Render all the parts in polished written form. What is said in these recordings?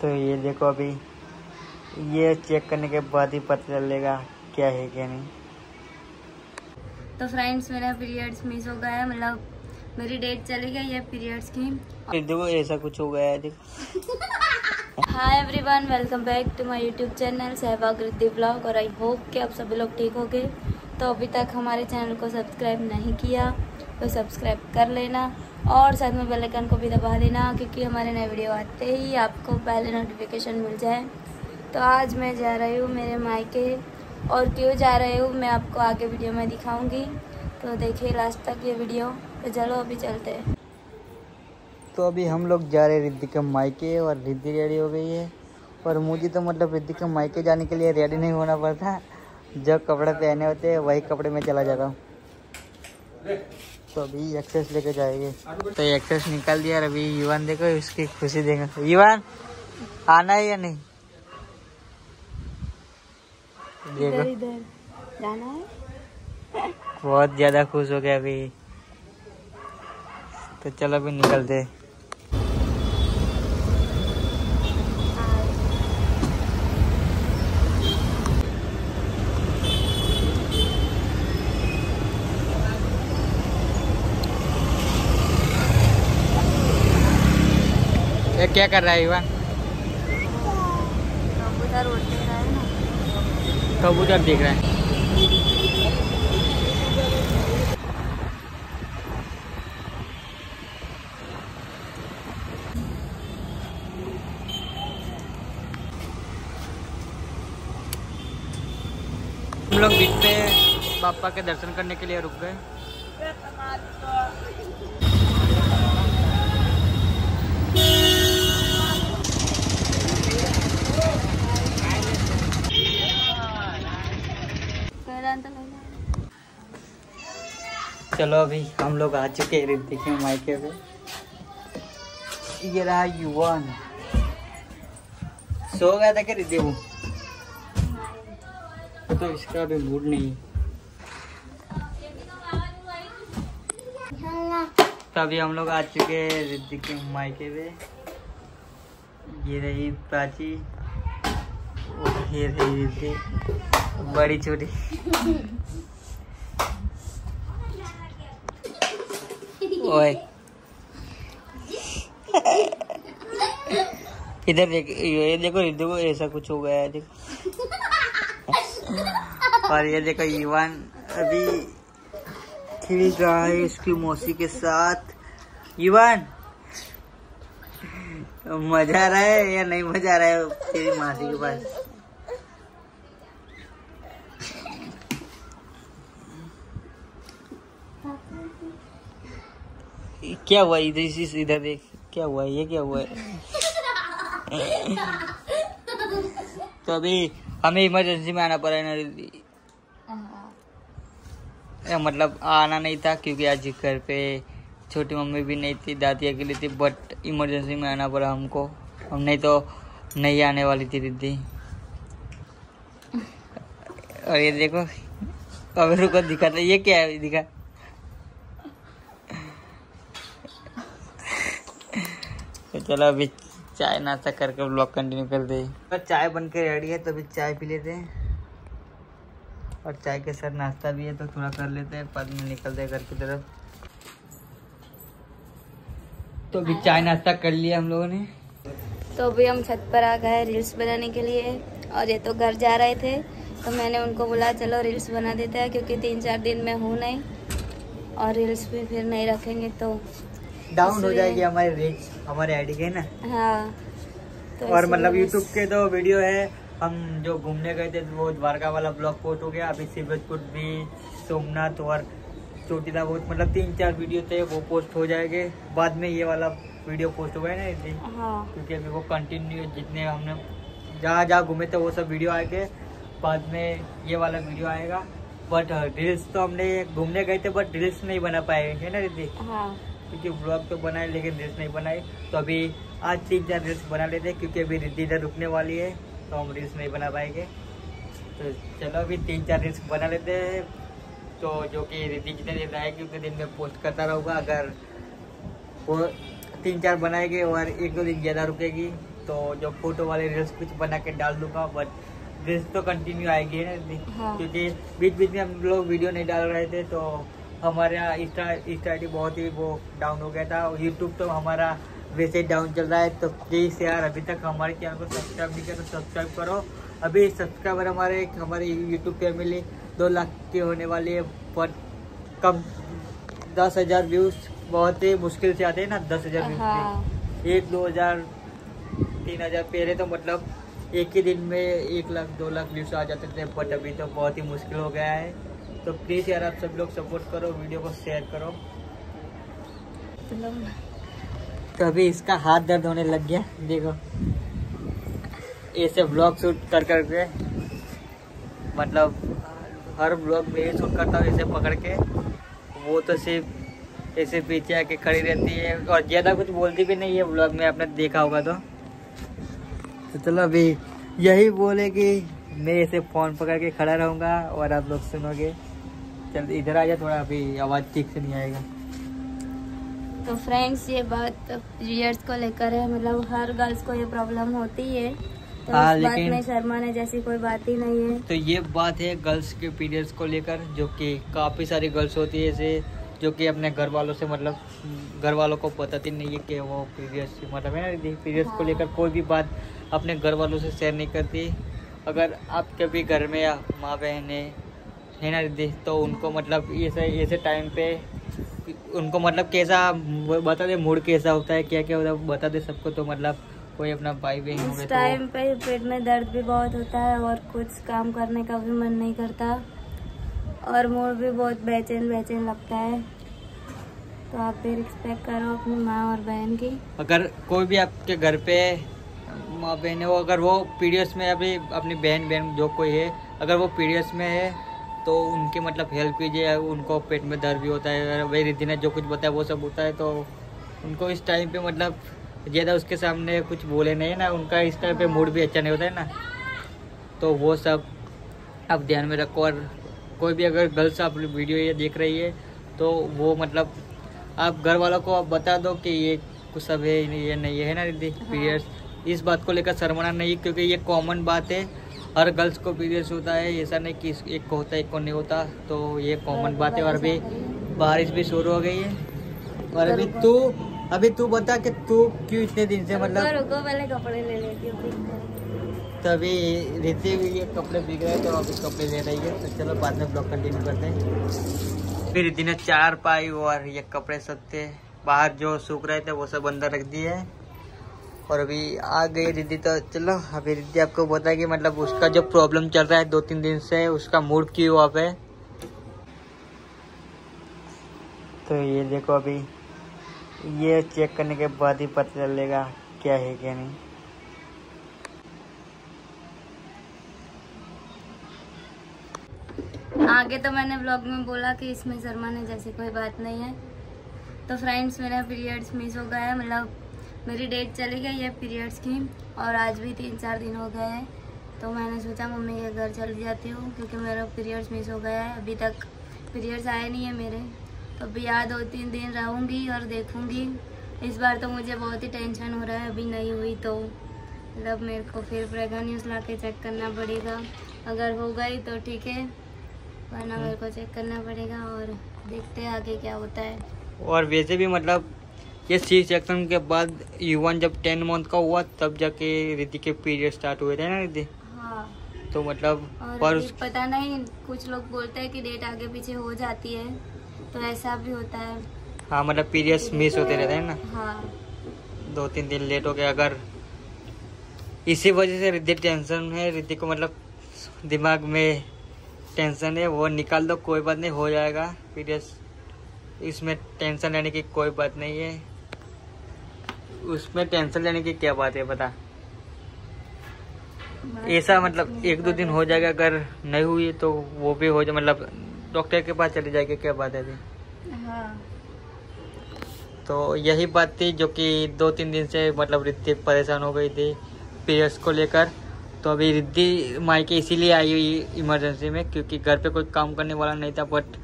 तो ये देखो अभी ये चेक करने के बाद ही पता चलेगा क्या है क्या नहीं। तो फ्रेंड्स मेरा पीरियड्स मिस हो गया है, मतलब मेरी डेट चली गई है पीरियड्स की। देखो ऐसा कुछ हो गया है देखो। Hi everyone, welcome back to my YouTube channel Sehwag Riddhi vlog. और आई होप कि आप सभी लोग ठीक हो गए। तो अभी तक हमारे चैनल को सब्सक्राइब नहीं किया तो सब्सक्राइब कर लेना और साथ में बेल आइकन को भी दबा लेना, क्योंकि हमारे नए वीडियो आते ही आपको पहले नोटिफिकेशन मिल जाए। तो आज मैं जा रही हूँ मेरे मायके, और क्यों जा रही हूँ मैं आपको आगे वीडियो में दिखाऊंगी, तो देखिए लास्ट तक ये वीडियो। तो चलो अभी चलते हैं। तो अभी हम लोग जा रहे रिद्धि के मायके, और रिद्धि रेडी हो गई है। और मुझे तो मतलब रिद्धि के मायके जाने के लिए रेडी नहीं होना पड़ता, जो कपड़े पहने होते हैं वही कपड़े में चला जाता हूँ। तो अभी एक्सेस लेके जाएंगे, तो एक्सेस निकाल दिया। अभी युवान देखो उसकी खुशी देंगे। युवान आना है या नहीं? देखो इधर जाना है। बहुत ज्यादा खुश हो गया अभी। तो चलो अभी निकलते। ये क्या कर रहा है युवा? कबूतर उड़ते रहा है ना, कबूतर दिख रहा है। हम लोग बीच में बापा के दर्शन करने के लिए रुक गए। चलो अभी हम लोग आ चुके हैं रिद्धि के मायके पे। ये रहा युवान, सो गया था कि रिद्धि वो, तो इसका भी मूड नहीं। तो अभी हम लोग आ चुके हैं रिद्धि के मायके पे। ये रही प्राची और ये रही रिद्धि, बड़ी छोटी। ओए इधर देख, ये देखो रिद्धि को ऐसा कुछ हो गया है देखो। और ये देखो युवान अभी खेल रहा है इसकी मौसी के साथ। युवान मजा आ रहा है या नहीं मजा आ रहा है तेरी मासी के पास? क्या हुआ इधर? इधर देख क्या हुआ, ये क्या हुआ है? तो अभी हमें इमरजेंसी में आना पड़ा है ना रिद्धि, मतलब आना नहीं था क्योंकि आज घर पे छोटी मम्मी भी नहीं थी, दादी अकेली थी, बट इमरजेंसी में आना पड़ा हमको। हम नहीं तो नहीं आने वाली थी रिद्धि। और ये देखो अब रुको दिखाता, ये क्या है दिखा? तो चलो अभी चाय नाश्ता करके ब्लॉग कंटिन्यू कर दे। तो चाय बनके रेडी है, तो अभी चाय पी लेते हैं और चाय के साथ नाश्ता भी है तो थोड़ा कर लेते हैं, बाद में निकलते हैं घर की तरफ। तो अभी चाय नाश्ता कर लिया हम लोगों ने। तो अभी हम छत पर आ गए रील्स बनाने के लिए, और ये तो घर जा रहे थे तो मैंने उनको बोला चलो रील्स बना देते हैं, क्योंकि 3-4 दिन में हूँ नहीं और रील्स भी फिर नहीं रखेंगे तो डाउन हो जाएगी हमारी रीच, हमारे आईडी के ना। हाँ, तो और मतलब यूट्यूब के तो वीडियो है, हम जो घूमने गए थे वो द्वारका वाला ब्लॉग पोस्ट हो गया, अभी शिवजपुर बीच, सोमनाथ और चोटीला, बहुत मतलब 3-4 वीडियो थे वो पोस्ट हो जाएंगे। बाद में ये वाला वीडियो पोस्ट हो गया ना इस दिन, क्योंकि अभी वो कंटिन्यू जितने हमने जहाँ जहाँ घूमे थे वो सब वीडियो आएंगे, बाद में ये वाला वीडियो आएगा। बट रील्स तो हमने घूमने गए थे बट रील्स नहीं बना पाए है ना रिद्धि, क्योंकि व्लॉग तो बनाए लेकिन रील्स नहीं बनाए। तो अभी आज 3-4 रील्स बना लेते हैं, क्योंकि अभी रिद्धि इधर रुकने वाली है तो हम रील्स नहीं बना पाएंगे। तो चलो अभी 3-4 रील्स बना लेते हैं, तो जो कि रिद्धि जितने दिन आएगी उतने दिन में पोस्ट करता रहूँगा। अगर वो 3-4 बनाएंगे और 1-2 दिन ज़्यादा रुकेगी तो जो फोटो वाले रील्स कुछ बना के डाल दूंगा, बट रील्स तो कंटिन्यू आएगी हाँ। क्योंकि बीच बीच में हम लोग वीडियो नहीं डाल रहे थे तो हमारे यहाँ इंस्टा आईडी बहुत ही वो डाउन हो गया था। यूट्यूब तो हमारा वैसे डाउन चल रहा है, तो प्लीज़ यार अभी तक हमारे चैनल को सब्सक्राइब नहीं किया तो सब्सक्राइब करो। अभी सब्सक्राइबर हमारे यूट्यूब फैमिली 2 लाख की होने वाली है, पर कम 10,000 व्यूज़ बहुत ही मुश्किल से आते हैं ना। 10,000 व्यूज़ 1-2 हज़ार 3,000 पहले तो मतलब एक ही दिन में 1 लाख 2 लाख व्यूज़ आ जाते थे, बट अभी तो बहुत ही मुश्किल हो गया है। तो प्लीज़ यार आप सब लोग सपोर्ट करो, वीडियो को शेयर करो। तो अभी इसका हाथ दर्द होने लग गया, देखो ऐसे ब्लॉग शूट कर करके, मतलब हर ब्लॉग में ये शूट करता हूँ ऐसे पकड़ के, वो तो सिर्फ ऐसे पीछे आके खड़ी रहती है और ज़्यादा कुछ बोलती भी नहीं है। ब्लॉग में आपने देखा होगा तो चलो अभी यही बोलेगी, मैं ऐसे फ़ोन पकड़ के खड़ा रहूँगा और आप लोग सुनोगे। चल इधर आ जा थोड़ा, अभी आवाज़ ठीक से नहीं आएगा। तो फ्रेंड्स ये बात व्यूअर्स को लेकर है, मतलब हर गर्ल्स को ये प्रॉब्लम होती है, तो इस बात में शर्माने जैसी कोई बात ही नहीं है। तो ये बात है गर्ल्स के पीरियड्स को लेकर, जो कि काफ़ी सारी गर्ल्स होती है ऐसे, जो कि अपने घर वालों से मतलब घर वालों को पता ही नहीं है कि वो पीरियड्स मतलब है ना, पीरियड्स को लेकर कोई भी बात अपने घर वालों से शेयर नहीं करती। अगर आपके भी घर में माँ बहने है ना दीदी, तो उनको मतलब ऐसे टाइम पे उनको मतलब कैसा बता दे, मूड कैसा होता है, क्या क्या होता है बता दे सबको। तो मतलब कोई अपना भाई बहन हो गए टाइम पे पेट में दर्द भी बहुत होता है और कुछ काम करने का भी मन नहीं करता और मूड भी बहुत बेचैन लगता है। तो आप भी रिस्पेक्ट करो अपनी माँ और बहन की। अगर कोई भी आपके घर पे माँ बहन हो, अगर वो पीरियड्स में अभी अपनी बहन जो कोई है, अगर वो पीरियड्स में है तो उनकी मतलब हेल्प कीजिए। उनको पेट में दर्द भी होता है, अगर वही रिद्धि ने जो कुछ बताया वो सब होता है, तो उनको इस टाइम पे मतलब ज़्यादा उसके सामने कुछ बोले नहीं ना, उनका इस टाइम पे मूड भी अच्छा नहीं होता है ना, तो वो सब आप ध्यान में रखो। और कोई भी अगर गर्ल्स आप वीडियो ये देख रही है तो वो मतलब आप घर वालों को आप बता दो कि ये कुछ सब है, ये नहीं है ना रिद्धि पीरियड्स, इस बात को लेकर शर्माना नहीं, क्योंकि ये कॉमन बात है, हर गर्ल्स को पीरियड्स होता है, ऐसा नहीं कि एक को होता है एक को नहीं होता, तो ये कॉमन बात है। और अभी बारिश भी शुरू हो गई है और अभी तू बता कि तू क्यों इतने दिन से मतलब रुको पहले कपड़े ले लेती हूं। तभी रीति भी ये कपड़े बिक रहे तो अभी कपड़े ले रही है, तो चलो बाद में ब्लॉग कंटिन्यू करते हैं। फिर रीति ने 4 पाई और ये कपड़े सब थे बाहर जो सूख रहे थे वो सब अंदर रख दिए और अभी आ गई रिद्धि। तो चलो अभी रिद्धि आपको बता कि मतलब उसका जो प्रॉब्लम चल रहा है 2-3 दिन से, उसका मूड क्यों हुआ पे। तो ये देखो अभी ये चेक करने के बाद ही पता चलेगा क्या है क्या नहीं। आगे तो मैंने व्लॉग में बोला कि इसमें शर्माने जैसी कोई बात नहीं है। तो फ्रेंड्स मेरा पीरियड्स मिस हो गया है, मतलब मेरी डेट चली गई है पीरियड्स की और आज भी 3-4 दिन हो गए हैं, तो मैंने सोचा मम्मी के घर चली जाती हूँ क्योंकि मेरा पीरियड्स मिस हो गया है, अभी तक पीरियड्स आए नहीं है मेरे। तो अभी यार 2-3 दिन रहूँगी और देखूँगी। इस बार तो मुझे बहुत ही टेंशन हो रहा है, अभी नहीं हुई तो मतलब मेरे को फिर प्रेगनेंसी न्यूज़ ला के चेक करना पड़ेगा, अगर हो गई तो ठीक है वरना मेरे को चेक करना पड़ेगा और देखते हैं आगे क्या होता है। और वैसे भी मतलब ये सी सेक्शन के बाद युवान जब 10 मंथ का हुआ तब जाके रिद्धि के पीरियड स्टार्ट हुए थे ना रिद्धि हाँ। तो मतलब पर पता नहीं, कुछ लोग बोलते हैं कि डेट आगे पीछे हो जाती है तो ऐसा भी होता है हाँ, मतलब पीरियड्स मिस होते रहते हैं ना हाँ। 2-3 दिन लेट हो गया, अगर इसी वजह से रिद्धि टेंशन है, रिद्धि को मतलब दिमाग में टेंशन है, वो निकाल दो कोई बात नहीं, हो जाएगा पीरियड्स, इसमें टेंशन लेने की कोई बात नहीं है। उसमें टेंशन लेने की क्या बात है, पता ऐसा मतलब 1-2 दिन हो जाएगा, अगर नहीं हुई तो वो भी हो जाए मतलब डॉक्टर के पास चले जाएगी, क्या बात है जी हाँ। तो यही बात थी जो कि 2-3 दिन से मतलब रिद्धि परेशान हो गई थी पीरियड्स को लेकर। तो अभी रिद्धि मायके इसीलिए आई हुई इमरजेंसी में क्योंकि घर पे कोई काम करने वाला नहीं था, बट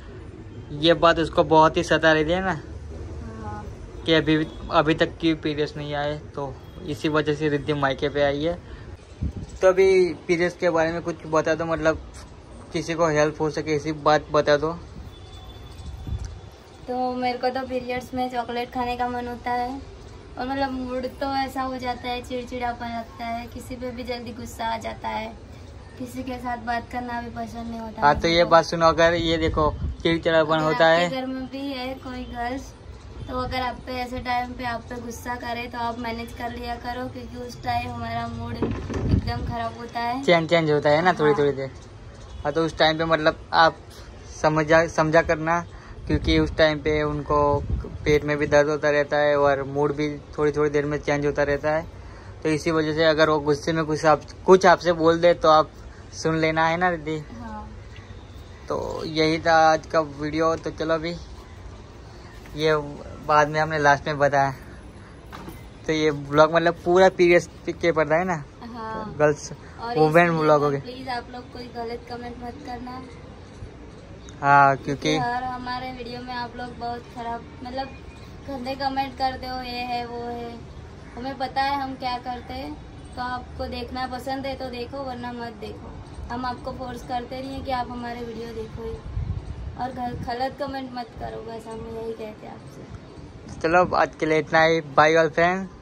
ये बात उसको बहुत ही सता रही थी ना कि अभी तक की पीरियड्स नहीं आए, तो इसी वजह से रिद्धि मायके पे आई है। तो अभी पीरियड्स के बारे में कुछ बता दो, मतलब किसी को हेल्प हो सके ऐसी बात बता दो। तो मेरे को तो पीरियड्स में चॉकलेट खाने का मन होता है, और मतलब मूड तो ऐसा हो जाता है, चिड़चिड़ापन लगता है, किसी पे भी जल्दी गुस्सा आ जाता है, किसी के साथ बात करना भी पसंद नहीं होता। हाँ तो ये बात सुनो, अगर ये देखो चिड़चिड़ापन होता है, घर में भी है कोई गर्ल्स तो अगर आप पे ऐसे टाइम पे आप पे गुस्सा करे तो आप मैनेज कर लिया करो, क्योंकि उस टाइम हमारा मूड एकदम खराब होता है, चेंज होता है ना थोड़ी थोड़ी देर। हाँ तो उस टाइम पे मतलब आप समझा करना, क्योंकि उस टाइम पे उनको पेट में भी दर्द होता रहता है और मूड भी थोड़ी देर में चेंज होता रहता है। तो इसी वजह से अगर वो गुस्से में कुछ आपसे बोल दे तो आप सुन लेना, है ना रिद्धि। हाँ। तो यही था आज का वीडियो। तो चलो अभी ये बाद में हमने लास्ट में बताया, तो ये ब्लॉग मतलब पूरा पीरियड्स के पड़ता है ना। हाँ। तो गर्ल्स वुमेन ब्लॉग हो गए। प्लीज आप लोग कोई गलत कमेंट मत करना। हाँ क्योंकि और हमारे वीडियो में आप लोग बहुत खराब मतलब गंदे कमेंट करते हो, ये है वो है, हमें पता है हम क्या करते हैं। तो आपको देखना पसंद है तो देखो, वरना मत देखो, हम आपको फोर्स करते नहीं है कि आप हमारे वीडियो देखो ही, और गलत कमेंट मत करो, बस हम यही कहते हैं आपसे। चलो आज के लिए इतना ही, बाय ऑल फ्रेंड्स।